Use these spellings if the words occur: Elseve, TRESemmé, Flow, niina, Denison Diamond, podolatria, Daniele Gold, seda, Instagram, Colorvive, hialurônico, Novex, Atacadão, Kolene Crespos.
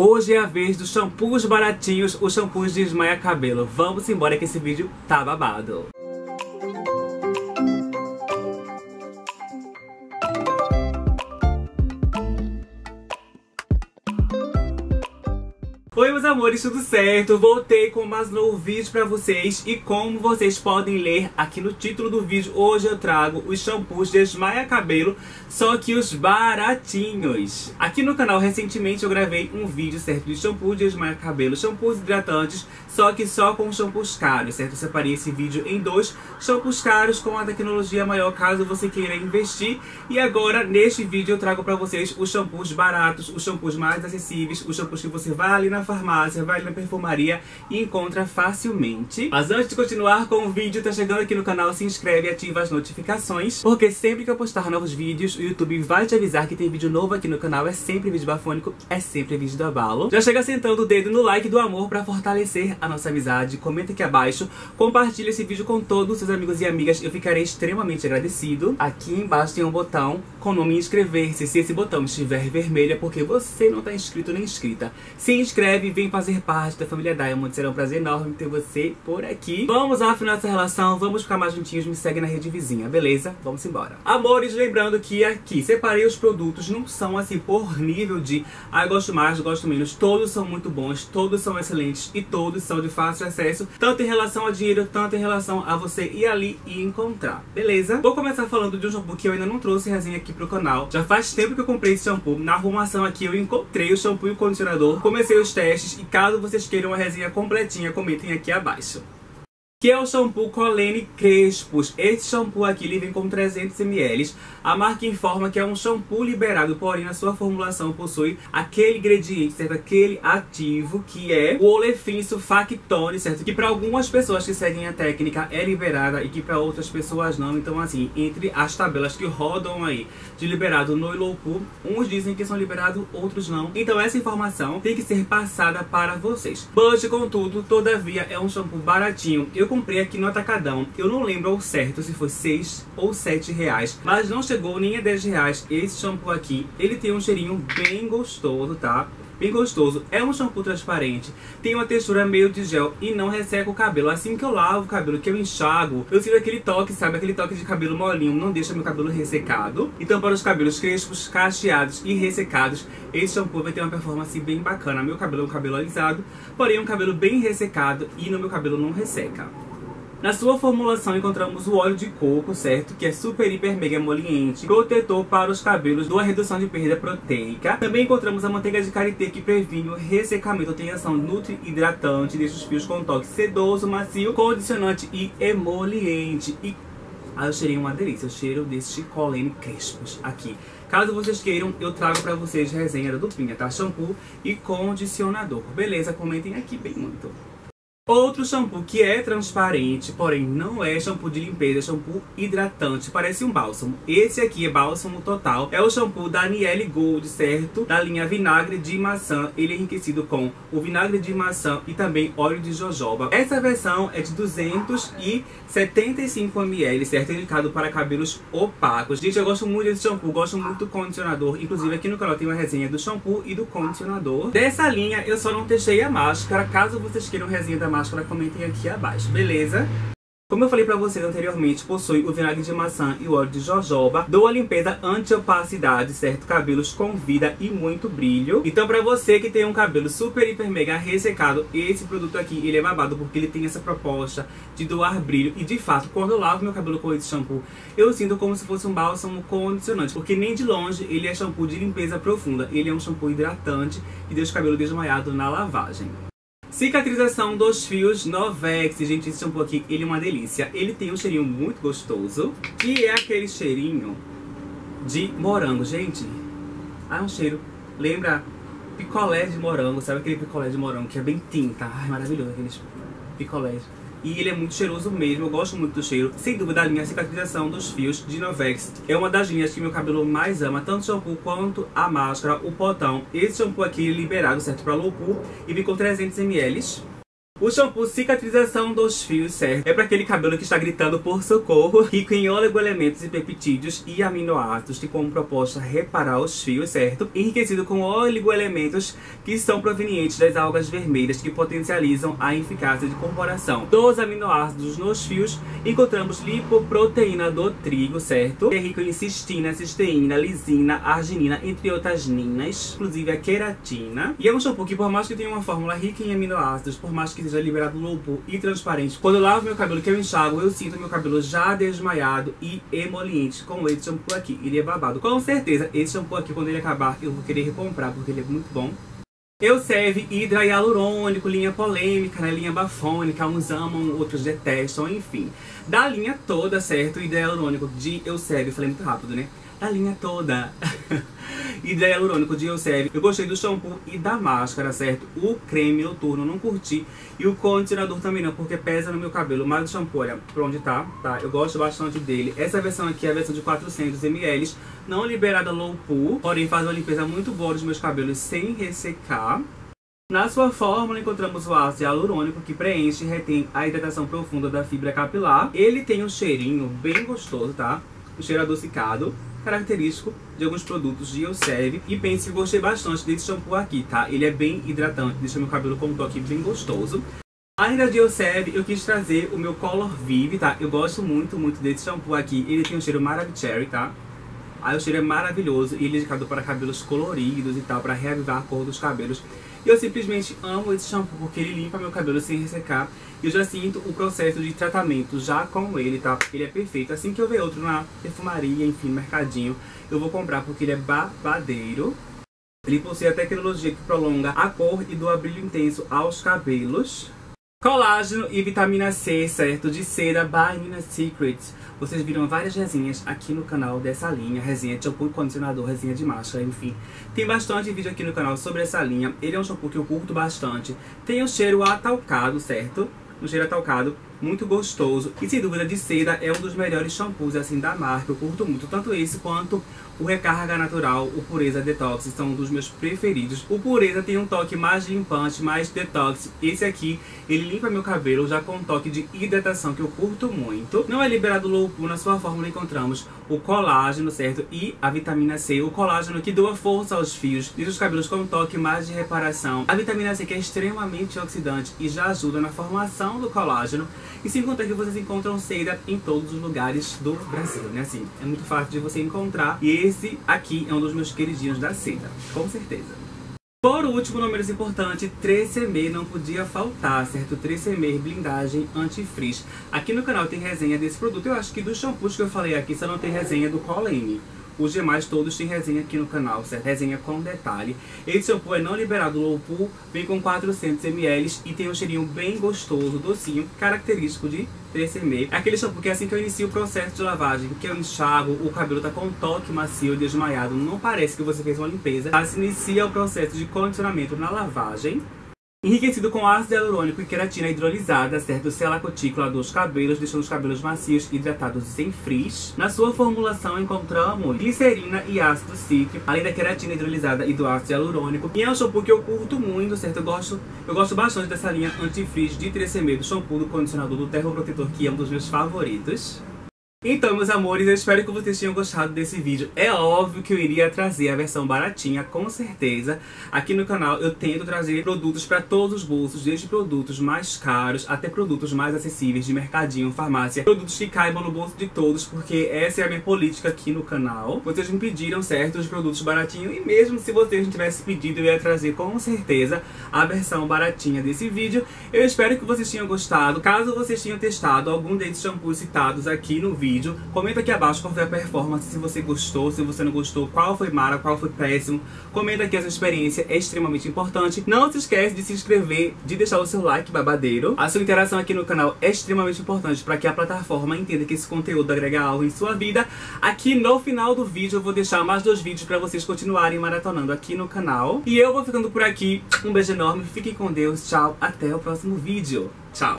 Hoje é a vez dos shampoos baratinhos, os shampoos de esmaia cabelo. Vamos embora que esse vídeo tá babado. Oi meus amores, tudo certo? Voltei com mais novo vídeo pra vocês e como vocês podem ler aqui no título do vídeo, hoje eu trago os shampoos de esmaia cabelo, só que os baratinhos. Aqui no canal recentemente eu gravei um vídeo, certo, de shampoo de esmaia cabelo, shampoos hidratantes, só que só com shampoos caros, certo? Eu separei esse vídeo em dois, shampoos caros com a tecnologia maior caso você queira investir. E agora neste vídeo eu trago pra vocês os shampoos baratos, os shampoos mais acessíveis, os shampoos que você vai ali na farmácia, vai na perfumaria e encontra facilmente. Mas antes de continuar com o vídeo, tá chegando aqui no canal, se inscreve e ativa as notificações, porque sempre que eu postar novos vídeos, o YouTube vai te avisar que tem vídeo novo aqui no canal. É sempre vídeo bafônico, é sempre vídeo do abalo. Já chega sentando o dedo no like do amor pra fortalecer a nossa amizade. Comenta aqui abaixo, compartilha esse vídeo com todos os seus amigos e amigas, eu ficarei extremamente agradecido. Aqui embaixo tem um botão com o nome inscrever-se. Se esse botão estiver vermelho é porque você não tá inscrito nem inscrita. Se inscreve e vem fazer parte da família Diamond. Será um prazer enorme ter você por aqui. Vamos afinar essa relação, vamos ficar mais juntinhos. Me segue na rede vizinha, beleza? Vamos embora. Amores, lembrando que aqui separei os produtos, não são assim por nível de eu gosto mais, gosto menos. Todos são muito bons, todos são excelentes e todos são de fácil acesso, tanto em relação a dinheiro, tanto em relação a você ir ali e encontrar, beleza? Vou começar falando de um shampoo que eu ainda não trouxe resenha aqui pro canal. Já faz tempo que eu comprei esse shampoo. Na arrumação aqui eu encontrei o shampoo e o condicionador, comecei os testes. E caso vocês queiram uma resenha completinha, comentem aqui abaixo. Que é o shampoo Kolene Crespos. Esse shampoo aqui ele vem com 300 ml. A marca informa que é um shampoo liberado, porém na sua formulação possui aquele ingrediente, certo? Aquele ativo que é o olefim sulfactone, certo? Que para algumas pessoas que seguem a técnica é liberada e que para outras pessoas não. Então assim, entre as tabelas que rodam aí de liberado no Ilopu, uns dizem que são liberados, outros não. Então essa informação tem que ser passada para vocês. But, contudo, todavia é um shampoo baratinho. Eu comprei aqui no Atacadão, eu não lembro ao certo se foi 6 ou 7 reais, mas não chegou nem a 10 reais esse shampoo aqui. Ele tem um cheirinho bem gostoso, tá? Bem gostoso. É um shampoo transparente, tem uma textura meio de gel e não resseca o cabelo. Assim que eu lavo o cabelo, que eu enxago, eu sinto aquele toque, sabe? Aquele toque de cabelo molinho, não deixa meu cabelo ressecado. Então para os cabelos crespos, cacheados e ressecados, esse shampoo vai ter uma performance bem bacana. Meu cabelo é um cabelo alisado, porém é um cabelo bem ressecado e no meu cabelo não resseca. Na sua formulação encontramos o óleo de coco, certo? Que é super, hiper, mega emoliente, protetor para os cabelos, dá redução de perda proteica. Também encontramos a manteiga de karité, que previne o ressecamento, tem ação nutri-hidratante, deixa os fios com toque sedoso, macio, condicionante e emoliente. E eu cheirei uma delícia, o cheiro deste Kolene Crespos aqui. Caso vocês queiram, eu trago pra vocês resenha da duplinha, tá? Shampoo e condicionador, beleza? Comentem aqui bem muito. Outro shampoo que é transparente, porém não é shampoo de limpeza, é shampoo hidratante, parece um bálsamo. Esse aqui é bálsamo total, é o shampoo Daniele Gold, certo? Da linha vinagre de maçã, ele é enriquecido com o vinagre de maçã e também óleo de jojoba. Essa versão é de 275 ml, certo? É indicado para cabelos opacos. Gente, eu gosto muito desse shampoo, gosto muito do condicionador. Inclusive aqui no canal tem uma resenha do shampoo e do condicionador. Dessa linha eu só não testei a máscara, caso vocês queiram resenha da máscara, comentem aqui abaixo, beleza? Como eu falei pra vocês anteriormente, possui o vinagre de maçã e o óleo de jojoba. Dou a limpeza anti-opacidade, certo? Cabelos com vida e muito brilho. Então pra você que tem um cabelo super, hiper, mega ressecado, esse produto aqui, ele é babado porque ele tem essa proposta de doar brilho. E de fato, quando eu lavo meu cabelo com esse shampoo, eu sinto como se fosse um bálsamo condicionante, porque nem de longe ele é shampoo de limpeza profunda. Ele é um shampoo hidratante e deixa o cabelo desmaiado na lavagem. Cicatrização dos fios Novex. Gente, esse shampoo aqui, ele é uma delícia. Ele tem um cheirinho muito gostoso, que é aquele cheirinho de morango, gente. Ah, é um cheiro, lembra picolé de morango, sabe aquele picolé de morango que é bem tinta? Ai, maravilhoso aqueles picolés. E ele é muito cheiroso mesmo, eu gosto muito do cheiro. Sem dúvida, a linha cicatrização dos fios de Novex é uma das linhas que meu cabelo mais ama, tanto o shampoo quanto a máscara, o potão. Esse shampoo aqui é liberado, certo, pra Lopu, e vem com 300 ml. O shampoo cicatrização dos fios serve é para aquele cabelo que está gritando por socorro, rico em oligoelementos e peptídeos e aminoácidos, que como proposta reparar os fios, certo? Enriquecido com oligoelementos que são provenientes das algas vermelhas, que potencializam a eficácia de corporação dos aminoácidos nos fios. Encontramos lipoproteína do trigo, certo? É rico em cistina, cisteína, lisina, arginina, entre outras ninas, inclusive a queratina. E é um shampoo que, por mais que tenha uma fórmula rica em aminoácidos, por mais que seja liberado limpo e transparente, quando eu lavo meu cabelo, que eu enxago, eu sinto meu cabelo já desmaiado e emoliente. Com esse shampoo aqui, ele é babado. Com certeza, esse shampoo aqui, quando ele acabar, eu vou querer recomprar, porque ele é muito bom. Elseve hidra hialurônico, linha polêmica, né? Linha bafônica, uns amam, outros detestam, enfim. Da linha toda, certo? Hidra hialurônico de Elseve, eu falei muito rápido, né? Da linha toda. Hidra hialurônico de Elseve. Eu gostei do shampoo e da máscara, certo? O creme noturno não curti. E o condicionador também não, porque pesa no meu cabelo. Mas o shampoo, olha, pra onde tá, tá? Eu gosto bastante dele. Essa versão aqui é a versão de 400 ml. Não liberada low pool, porém faz uma limpeza muito boa dos meus cabelos sem ressecar. Na sua fórmula encontramos o ácido hialurônico, que preenche e retém a hidratação profunda da fibra capilar. Ele tem um cheirinho bem gostoso, tá? Um cheiro adocicado, característico de alguns produtos de Elseve. E pense que gostei bastante desse shampoo aqui, tá? Ele é bem hidratante, deixa meu cabelo com um toque bem gostoso. Ainda de Elseve, eu quis trazer o meu Colorvive, tá? Eu gosto muito, muito desse shampoo aqui. Ele tem um cheiro maravilhoso, tá? Aí o cheiro é maravilhoso e ele é indicado para cabelos coloridos e tal, para reavivar a cor dos cabelos. E eu simplesmente amo esse shampoo, porque ele limpa meu cabelo sem ressecar. E eu já sinto o processo de tratamento já com ele, tá? Ele é perfeito. Assim que eu ver outro na perfumaria, enfim, mercadinho, eu vou comprar, porque ele é babadeiro. Ele possui a tecnologia que prolonga a cor e do brilho intenso aos cabelos. Colágeno e vitamina C, certo? De seda by Nina Secrets. Vocês viram várias resenhas aqui no canal dessa linha. Resenha de shampoo, condicionador, resenha de máscara, enfim. Tem bastante vídeo aqui no canal sobre essa linha. Ele é um shampoo que eu curto bastante. Tem um cheiro atalcado, certo? Um cheiro atalcado muito gostoso. E sem dúvida, de seda é um dos melhores shampoos assim da marca. Eu curto muito, tanto esse quanto o Recarga Natural, o Pureza Detox, são um dos meus preferidos. O Pureza tem um toque mais limpante, mais detox. Esse aqui, ele limpa meu cabelo já com um toque de hidratação que eu curto muito. Não é liberado low pool. Na sua fórmula encontramos o colágeno, certo? E a vitamina C. O colágeno que doa força aos fios, deixa os cabelos com um toque mais de reparação. A vitamina C, que é extremamente antioxidante e já ajuda na formação do colágeno. E sem contar que vocês encontram seda em todos os lugares do Brasil, né? Assim, é muito fácil de você encontrar. E esse aqui é um dos meus queridinhos da seda, com certeza. Por último, não menos importante, TRESemmé não podia faltar, certo? TRESemmé blindagem anti-frizz. Aqui no canal tem resenha desse produto. Eu acho que dos shampoos que eu falei aqui só não tem resenha do Kolene. Os demais todos têm resenha aqui no canal, certo? Resenha com detalhe. Esse shampoo é não liberado low pool, vem com 400 ml e tem um cheirinho bem gostoso, docinho, característico de TRESemmé. É aquele shampoo que assim que eu inicio o processo de lavagem, que eu enxago, o cabelo tá com um toque macio e desmaiado, não parece que você fez uma limpeza. Tá? Se inicia o processo de condicionamento na lavagem. Enriquecido com ácido hialurônico e queratina hidrolisada, certo? Sela a cutícula dos cabelos, deixando os cabelos macios, hidratados e sem frizz. Na sua formulação encontramos glicerina e ácido cítrico, além da queratina hidrolisada e do ácido hialurônico. E é um shampoo que eu curto muito, certo? Eu gosto bastante dessa linha anti-frizz de TRESemmé, do shampoo, do condicionador, do termoprotetor, que é um dos meus favoritos. Então, meus amores, eu espero que vocês tenham gostado desse vídeo. É óbvio que eu iria trazer a versão baratinha, com certeza. Aqui no canal eu tento trazer produtos para todos os bolsos, desde produtos mais caros até produtos mais acessíveis de mercadinho, farmácia. Produtos que caibam no bolso de todos, porque essa é a minha política aqui no canal. Vocês me pediram, certo, os produtos baratinhos, e mesmo se vocês não tivessem pedido, eu ia trazer com certeza a versão baratinha desse vídeo. Eu espero que vocês tenham gostado. Caso vocês tenham testado algum desses shampoos citados aqui no vídeo, comenta aqui abaixo qual foi a performance, se você gostou, se você não gostou, qual foi mara, qual foi péssimo. Comenta aqui a sua experiência, é extremamente importante. Não se esquece de se inscrever, de deixar o seu like babadeiro. A sua interação aqui no canal é extremamente importante para que a plataforma entenda que esse conteúdo agrega algo em sua vida. Aqui no final do vídeo eu vou deixar mais 2 vídeos para vocês continuarem maratonando aqui no canal. E eu vou ficando por aqui. Um beijo enorme, fiquem com Deus, tchau, até o próximo vídeo. Tchau!